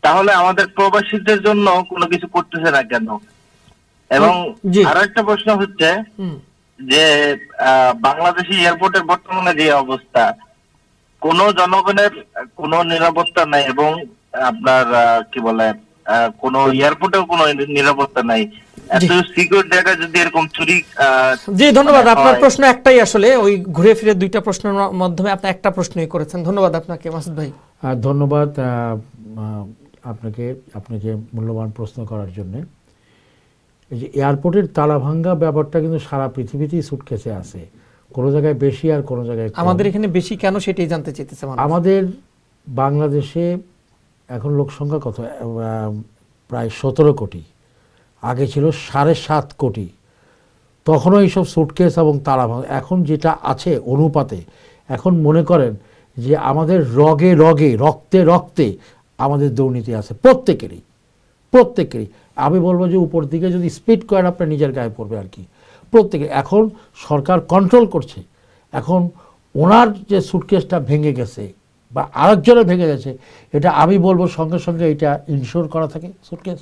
তাহলে আমাদের প্রবাসীদের জন্য কোনো কিছু করতেছে না কেন? এবং আরো একটা প্রশ্ন হচ্ছে যে বাংলাদেশি এয়ারপোর্টের বর্তমানে যে অবস্থা, কোন জনগণের কোনো নিরাপত্তা নাই, এবং আপনার কি বলে কোনো এয়ারপোর্টেও কোনো নিরাপত্তা নাই। জি ধন্যবাদ, আপনার প্রশ্ন একটাই আসলে, ওই ঘুরে ফিরে দুইটা প্রশ্নের মাধ্যমে আপনি একটা প্রশ্নই করেছেন। ধন্যবাদ আপনাকে মাসুদ ভাই। ধন্যবাদ আপনাকে আপনাকে মূল্যবান প্রশ্ন করার জন্যে। এই যে এয়ারপোর্টের তালা ভাঙ্গা ব্যাপারটা কিন্তু সারা পৃথিবীতেই সুটকেসে আছে, কোনো জায়গায় বেশি আর কোনো জায়গায়। আমাদের এখানে বেশি কেন সেটাই জানতে চাইতেছে। আমাদের বাংলাদেশে এখন লোকসংখ্যা কত? প্রায় সতেরো কোটি, আগে ছিল সাড়ে সাত কোটি, তখনও এইসব সুটকেস এবং তালা ভাঙ্গা এখন যেটা আছে অনুপাতে। এখন মনে করেন যে আমাদের রগে রগে রক্তে রক্তে আমাদের দুর্নীতি আছে প্রত্যেকেরই প্রত্যেকেরই আমি বলবো যে উপর দিকে যদি স্পিড করেন আপনার নিজের গায়ে পড়বে আর কি। প্রত্যেকে এখন সরকার কন্ট্রোল করছে। এখন ওনার যে সুটকেসটা ভেঙে গেছে বা আরেকজনের ভেঙে গেছে, এটা আমি বলবো সঙ্গে সঙ্গে এটা ইনশিওর করা থাকে সুটকেস,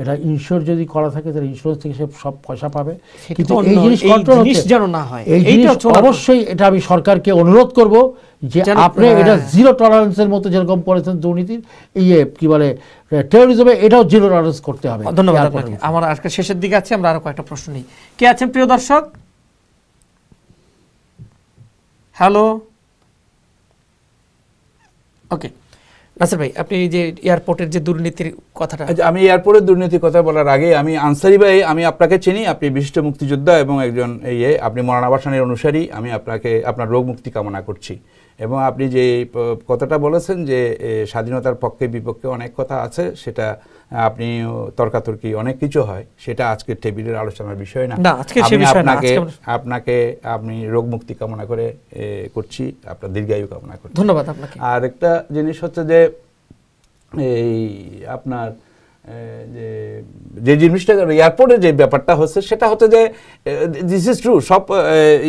এটা ইনশিওর যদি করা থাকে তাহলে ইনস্যুরেন্স থেকে সে সব পয়সা পাবে। কিন্তু এই জিনিস কন্ট্রোল যেন না হয়, এইটা অবশ্যই এটা আমি সরকারকে অনুরোধ করব যে আপনি এটা জিরো টলারেন্সের মতো যেরকম করেছেন দুর্নীতির ইয়ে কি বলে টেরোরিজমে, এটাও জিরো টলারেন্স করতে হবে। ধন্যবাদ আপনাকে। আমার আজকে শেষের দিকে আছে, আমরা আরো কয়েকটা প্রশ্ন নেই। কে আছেন প্রিয় দর্শক? হ্যালো, ওকে নাসির ভাই আপনি যে এয়ারপোর্টের যে দুর্নীতির কথাটা আমি এয়ারপোর্টের দুর্নীতির কথা বলার আগে আমি আনসারী ভাই আমি আপনাকে চিনি আপনি বিশিষ্ট মুক্তিযোদ্ধা এবং একজন এই আপনি মওলানা ভাসানীর অনুসারী আমি আপনাকে আপনার রোগ মুক্তি কামনা করছি এবং আপনি যে কথাটা বলেছেন যে স্বাধীনতার পক্ষে বিপক্ষে অনেক কথা আছে সেটা আপনি তর্কাতর্কি অনেক কিছু হয় সেটা আজকে টেবিলের আলোচনার বিষয় না না আজকে সেই বিষয় না আজকে আপনাকে আপনি রোগ মুক্তি কামনা করে করছি আপনার দীর্ঘায়ু কামনা করছি ধন্যবাদ আপনাকে আর একটা জিনিস হচ্ছে যে এই আপনার যে যে জিনিসটা এয়ারপোর্টে যে ব্যাপারটা হচ্ছে সেটা হচ্ছে যে দিস ইজ ট্রু সব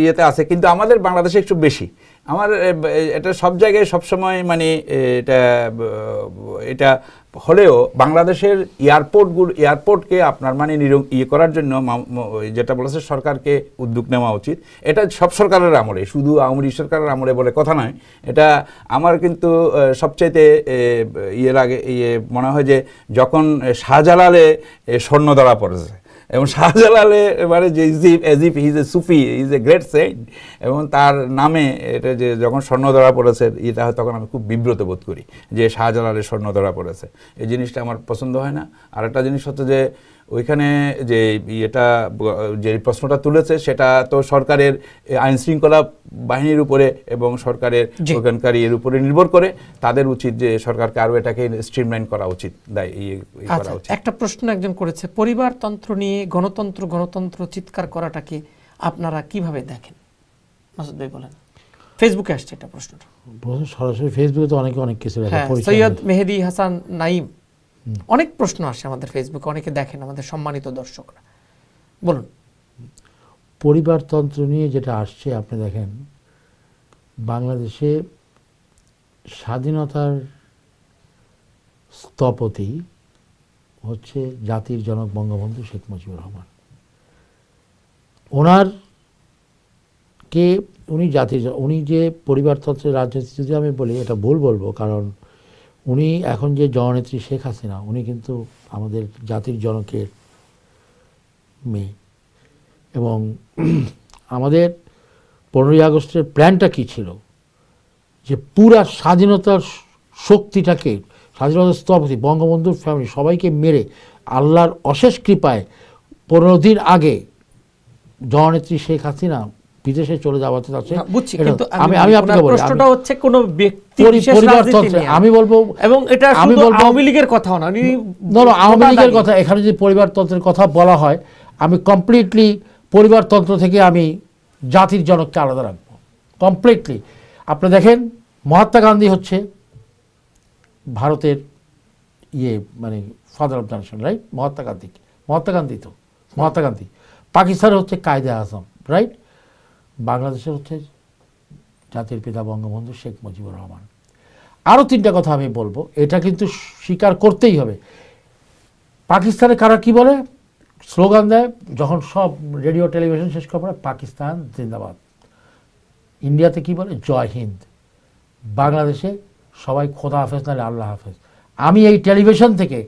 ইয়েতে আছে কিন্তু আমাদের বাংলাদেশে একটু বেশি আমার এটা সব জায়গায় সব সময় মানে এটা এটা হলেও বাংলাদেশের এয়ারপোর্টগুলো এয়ারপোর্টকে আপনার মানে নিরং ইয়ে করার জন্য যেটা বলেছে সরকারকে উদ্যোগ নেওয়া উচিত এটা সব সরকারের আমলে শুধু আওয়ামী সরকারের আমলে বলে কথা নয় এটা আমার কিন্তু সবচাইতে ইয়ে লাগে ইয়ে মনে হয় যে যখন শাহজালালে স্বর্ণ ধরা পড়েছে এবং শাহজালালে মানে যে ইজিপ এজিপ is a Sufi is a great saint এবং তার নামে এটা যে যখন স্বর্ণ ধরা পড়েছে এটা তখন আমি খুব বিব্রত বোধ করি যে শাহজালালে স্বর্ণ ধরা পড়েছে এই জিনিসটা আমার পছন্দ হয় না আর একটা জিনিস হচ্ছে যে ওইখানে যে এটা যে প্রশ্নটা তুলেছে সেটা তো সরকারের আইনশৃঙ্খলা বাহিনীর উপরে এবং সরকারের ওখানকারী এর উপরে নির্ভর করে তাদের উচিত যে সরকারকে আরও এটাকে স্ট্রিমলাইন করা উচিত দায় করা উচিত একটা প্রশ্ন একজন করেছে পরিবারতন্ত্র নিয়ে গণতন্ত্র গণতন্ত্র চিৎকার করাটাকে আপনারা কিভাবে দেখেন মাসুদ ভাই বলেন ফেসবুকে আসছে এটা প্রশ্নটা সরাসরি ফেসবুকে তো অনেকে অনেক কিছু সৈয়দ মেহেদি হাসান নাইম অনেক প্রশ্ন আসে আমাদের ফেসবুকে অনেকে দেখেন আমাদের সম্মানিত দর্শকরা বলুন পরিবারতন্ত্র নিয়ে যেটা আসছে আপনি দেখেন বাংলাদেশে স্বাধীনতার স্থপতি হচ্ছে জাতির জনক বঙ্গবন্ধু শেখ মুজিবুর রহমান ওনার কে উনি জাতির উনি যে পরিবারতন্ত্রের রাজনীতি যদি আমি বলি এটা ভুল বলবো কারণ উনি এখন যে জননেত্রী শেখ হাসিনা উনি কিন্তু আমাদের জাতির জনকের মেয়ে এবং আমাদের পনেরোই আগস্টের প্ল্যানটা কি ছিল যে পুরা স্বাধীনতার শক্তিটাকে স্বাধীনতার স্থপতি বঙ্গবন্ধুর ফ্যামিলি সবাইকে মেরে আল্লাহর অশেষ কৃপায় পনেরো দিন আগে জননেত্রী শেখ হাসিনা বিদেশে চলে যাওয়াতে আছে আমি আমি আপনাকে বলি প্রশ্নটা হচ্ছে কোন ব্যক্তি বিশেষ রাজনীতি আমি বলবো এবং এটা শুধু আওয়ামী লীগের কথা না উনি না না আওয়ামী লীগের কথা এখানে যে পরিবারতন্ত্রের কথা বলা হয় আমি কমপ্লিটলি পরিবারতন্ত্র থেকে আমি জাতির জনককে আলাদা রাখবো কমপ্লিটলি আপনি দেখেন মহাত্মা গান্ধী হচ্ছে ভারতের ইয়ে মানে father of the nation right Mahatma Gandhi Mahatma Gandhi তো মহাত্মা গান্ধী পাকিস্তানের হচ্ছে কায়দে আজম রাইট বাংলাদেশের হচ্ছে জাতির পিতা বঙ্গবন্ধু শেখ মুজিবুর রহমান আরও তিনটা কথা আমি বলবো এটা কিন্তু স্বীকার করতেই হবে পাকিস্তানে কারা কি বলে স্লোগান দেয় যখন সব রেডিও টেলিভিশন শেষ করে পাকিস্তান জিন্দাবাদ ইন্ডিয়াতে কি বলে জয় হিন্দ বাংলাদেশে সবাই খোদা হাফেজ নাহলে আল্লাহ হাফেজ আমি এই টেলিভিশন থেকে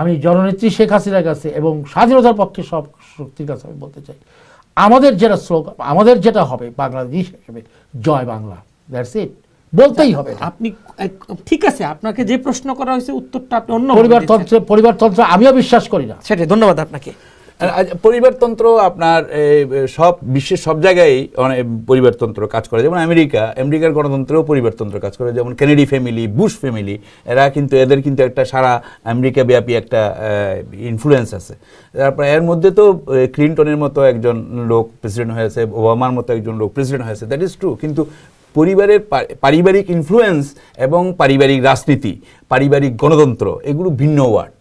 আমি জননেত্রী শেখ হাসিনার কাছে এবং স্বাধীনতার পক্ষে সব শক্তির কাছে আমি বলতে চাই আমাদের যেটা স্লোগান আমাদের যেটা হবে বাংলাদেশ হিসেবে জয় বাংলা দ্যাটস ইট বলতেই হবে আপনি ঠিক আছে আপনাকে যে প্রশ্ন করা হয়েছে উত্তরটা আপনি অন্য পরিবারতন্ত্র পরিবারতন্ত্র আমিও বিশ্বাস করি না সেটাই ধন্যবাদ আপনাকে পরিবারতন্ত্র আপনার সব বিশ্বের সব জায়গায় অনেক পরিবারতন্ত্র কাজ করে যেমন আমেরিকা আমেরিকার গণতন্ত্রেও পরিবারতন্ত্র কাজ করে যেমন কেনেডি ফ্যামিলি বুশ ফ্যামিলি এরা কিন্তু এদের কিন্তু একটা সারা আমেরিকা ব্যাপী একটা ইনফ্লুয়েন্স আছে তারপরে এর মধ্যে তো ক্লিনটনের মতো একজন লোক প্রেসিডেন্ট হয়েছে ওবামার মতো একজন লোক প্রেসিডেন্ট হয়েছে দ্যাট ইজ ট্রু কিন্তু পরিবারের পারিবারিক ইনফ্লুয়েন্স এবং পারিবারিক রাজনীতি পারিবারিক গণতন্ত্র এগুলো ভিন্ন ওয়ার্ড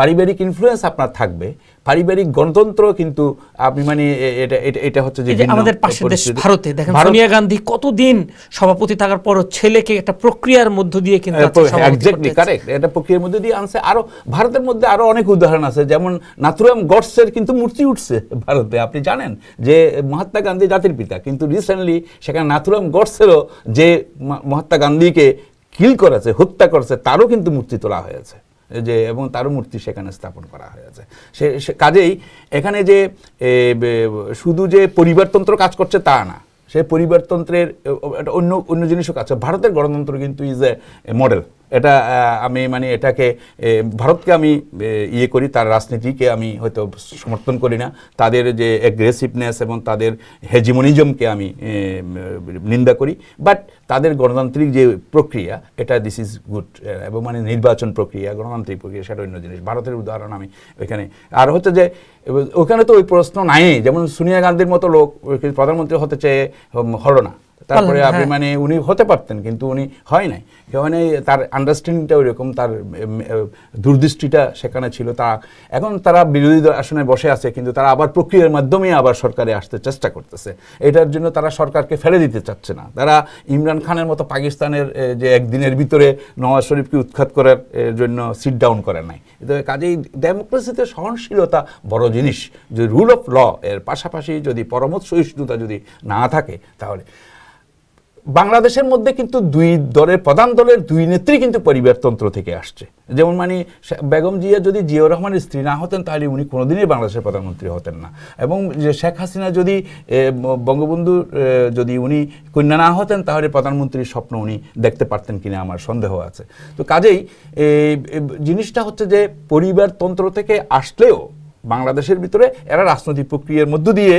পারিবারিক ইনফ্লুয়েন্স আপনার থাকবে পারিবারিক গণতন্ত্র কিন্তু আপনি মানে এটা এটা হচ্ছে যে আমাদের পাশের দেশ ভারতে দেখেন সোনিয়া গান্ধী কতদিন সভাপতি থাকার পর ছেলেকে একটা প্রক্রিয়ার মধ্য দিয়ে কিন্তু এক্স্যাক্টলি কারেক্ট এটা প্রক্রিয়ার মধ্য দিয়ে আনছে আরো ভারতের মধ্যে আরো অনেক উদাহরণ আছে যেমন নাথুরাম গডসের কিন্তু মূর্তি উঠছে ভারতে আপনি জানেন যে মহাত্মা গান্ধী জাতির পিতা কিন্তু রিসেন্টলি সেখানে নাথুরাম গডসেরও যে মহাত্মা গান্ধীকে কিল করেছে হত্যা করেছে তারও কিন্তু মূর্তি তোলা হয়েছে যে এবং তারও মূর্তি সেখানে স্থাপন করা হয়েছে সে কাজেই এখানে যে শুধু যে পরিবারতন্ত্র কাজ করছে তা না সে পরিবারতন্ত্রের অন্য অন্য জিনিসও কাজ করে ভারতের গণতন্ত্র কিন্তু ইজ এ মডেল এটা আমি মানে এটাকে ভারতকে আমি ইয়ে করি তার রাজনীতিকে আমি হয়তো সমর্থন করি না তাদের যে অ্যাগ্রেসিভনেস এবং তাদের হেজিমনিজমকে আমি নিন্দা করি বাট তাদের গণতান্ত্রিক যে প্রক্রিয়া এটা দিস ইজ গুড এবং মানে নির্বাচন প্রক্রিয়া গণতান্ত্রিক প্রক্রিয়া সেটা অন্য জিনিস ভারতের উদাহরণ আমি এখানে আর হচ্ছে যে ওখানে তো ওই প্রশ্ন নাই যেমন সোনিয়া গান্ধীর মতো লোক প্রধানমন্ত্রী হতে চেয়ে হলো না তারপরে আপনি মানে উনি হতে পারতেন কিন্তু উনি হয় নাই মানে তার আন্ডারস্ট্যান্ডিংটা ওইরকম তার দুর্দৃষ্টিটা সেখানে ছিল তা এখন তারা বিরোধী আসনে বসে আছে কিন্তু তারা আবার প্রক্রিয়ার মাধ্যমে আবার সরকারে আসতে চেষ্টা করতেছে এটার জন্য তারা সরকারকে ফেলে দিতে চাচ্ছে না তারা ইমরান খানের মতো পাকিস্তানের যে একদিনের ভিতরে নওয়াজ শরীফকে উৎখাত করার জন্য সিট ডাউন করে নাই কাজেই ডেমোক্রেসিতে সহনশীলতা বড় জিনিস যে রুল অফ ল এর পাশাপাশি যদি পরমত সহিষ্ণুতা যদি না থাকে তাহলে বাংলাদেশের মধ্যে কিন্তু দুই দলের প্রধান দলের দুই নেত্রী কিন্তু পরিবারতন্ত্র থেকে আসছে যেমন মানে বেগম জিয়া যদি জিয়াউর রহমানের স্ত্রী না হতেন তাহলে উনি কোনোদিনই বাংলাদেশের প্রধানমন্ত্রী হতেন না এবং যে শেখ হাসিনা যদি বঙ্গবন্ধু যদি উনি কন্যা না হতেন তাহলে প্রধানমন্ত্রীর স্বপ্ন উনি দেখতে পারতেন কিনা আমার সন্দেহ আছে তো কাজেই জিনিসটা হচ্ছে যে পরিবারতন্ত্র থেকে আসলেও বাংলাদেশের ভিতরে এরা রাজনৈতিক প্রক্রিয়ার মধ্য দিয়ে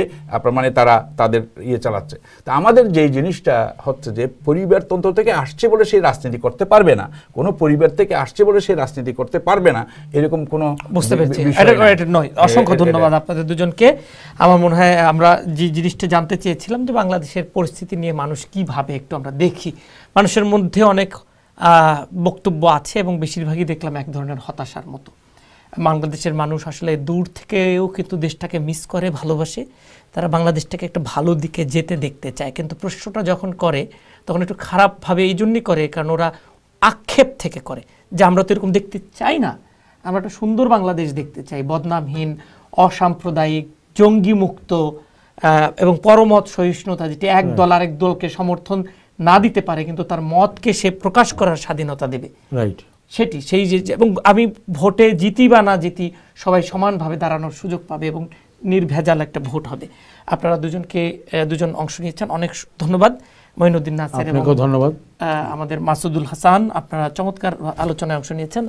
মানে তারা তাদের ইয়ে চালাচ্ছে তা আমাদের যে জিনিসটা হচ্ছে যে পরিবারতন্ত্র থেকে আসছে বলে সেই রাজনীতি করতে পারবে না কোনো পরিবার থেকে আসছে বলে সেই রাজনীতি করতে পারবে না এরকম কোনো বুঝতে পেরেছি নয় অসংখ্য ধন্যবাদ আপনাদের দুজনকে আমার মনে হয় আমরা যে জিনিসটা জানতে চেয়েছিলাম যে বাংলাদেশের পরিস্থিতি নিয়ে মানুষ কীভাবে একটু আমরা দেখি মানুষের মধ্যে অনেক বক্তব্য আছে এবং বেশিরভাগই দেখলাম এক ধরনের হতাশার মতো বাংলাদেশের মানুষ আসলে দূর থেকেও কিন্তু দেশটাকে মিস করে ভালোবাসে তারা বাংলাদেশটাকে একটা ভালো দিকে যেতে দেখতে চায় কিন্তু প্রশ্নটা যখন করে তখন একটু খারাপভাবে এই জন্যই করে কারণ ওরা আক্ষেপ থেকে করে যে আমরা তো এরকম দেখতে চাই না আমরা একটা সুন্দর বাংলাদেশ দেখতে চাই বদনামহীন অসাম্প্রদায়িক জঙ্গিমুক্ত এবং পরমত সহিষ্ণুতা যেটি এক দল আরেক দলকে সমর্থন না দিতে পারে কিন্তু তার মতকে সে প্রকাশ করার স্বাধীনতা দেবে রাইট সেটি সেই যে এবং আমি ভোটে জিতি বা না জিতি সবাই সমানভাবে দাঁড়ানোর সুযোগ পাবে এবং নির্ভেজাল একটা ভোট হবে আপনারা দুজনকে দুজন অংশ নিয়েছেন অনেক ধন্যবাদ মঈনুদ্দিন নাসের এবং ধন্যবাদ আমাদের মাসুদুল হাসান আপনারা চমৎকার আলোচনায় অংশ নিয়েছেন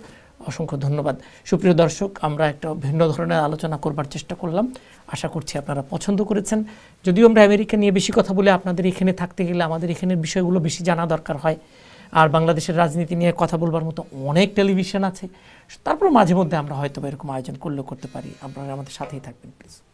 অসংখ্য ধন্যবাদ সুপ্রিয় দর্শক আমরা একটা ভিন্ন ধরনের আলোচনা করবার চেষ্টা করলাম আশা করছি আপনারা পছন্দ করেছেন যদিও আমরা আমেরিকা নিয়ে বেশি কথা বলে আপনাদের এখানে থাকতে গেলে আমাদের এখানের বিষয়গুলো বেশি জানা দরকার হয় আর বাংলাদেশের রাজনীতি নিয়ে কথা বলবার মতো অনেক টেলিভিশন আছে তারপর মাঝে মধ্যে আমরা হয়তো এরকম আয়োজন করলেও করতে পারি আপনারা আমাদের সাথেই থাকবেন প্লিজ